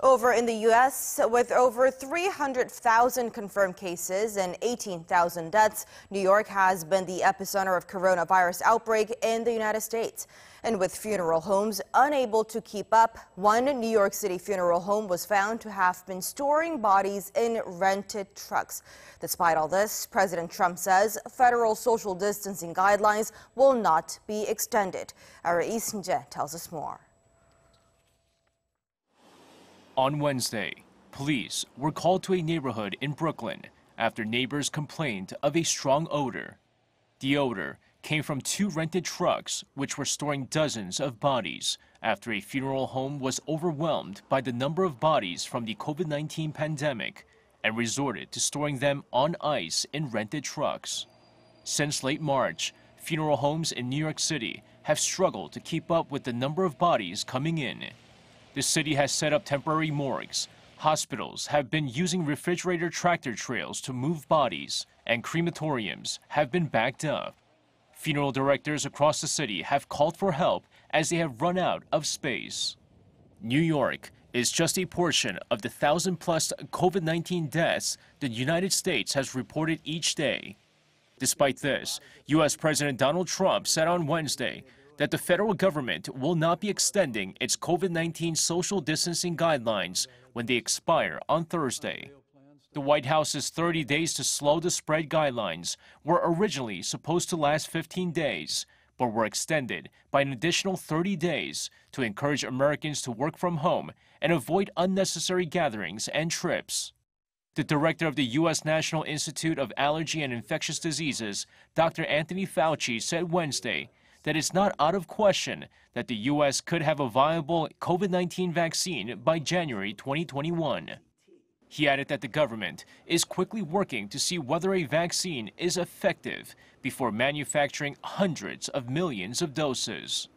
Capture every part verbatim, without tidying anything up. Over in the U S, with over three hundred thousand confirmed cases and eighteen thousand deaths, New York has been the epicenter of coronavirus outbreak in the United States. And with funeral homes unable to keep up, one New York City funeral home was found to have been storing bodies in rented trucks. Despite all this, President Trump says federal social distancing guidelines will not be extended. Our Lee Seung-jae tells us more. On Wednesday, police were called to a neighborhood in Brooklyn after neighbors complained of a strong odor. The odor came from two rented trucks which were storing dozens of bodies after a funeral home was overwhelmed by the number of bodies from the COVID nineteen pandemic and resorted to storing them on ice in rented trucks. Since late March, funeral homes in New York City have struggled to keep up with the number of bodies coming in. The city has set up temporary morgues. Hospitals have been using refrigerator tractor trailers to move bodies, and crematoriums have been backed up. Funeral directors across the city have called for help as they have run out of space. New York is just a portion of the thousand-plus COVID nineteen deaths the United States has reported each day. Despite this, U S President Donald Trump said on Wednesday that the federal government will not be extending its COVID nineteen social distancing guidelines when they expire on Thursday. The White House's thirty Days to Slow the Spread guidelines were originally supposed to last fifteen days, but were extended by an additional thirty days to encourage Americans to work from home and avoid unnecessary gatherings and trips. The director of the U S National Institute of Allergy and Infectious Diseases, Doctor Anthony Fauci, said Wednesday that it's not out of question that the U S could have a viable COVID nineteen vaccine by January twenty twenty-one. He added that the government is quickly working to see whether a vaccine is effective before manufacturing hundreds of millions of doses.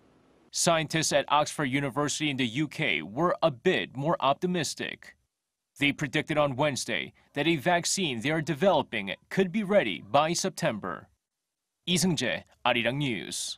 Scientists at Oxford University in the U K were a bit more optimistic. They predicted on Wednesday that a vaccine they are developing could be ready by September. Lee Seung-jae, Arirang News.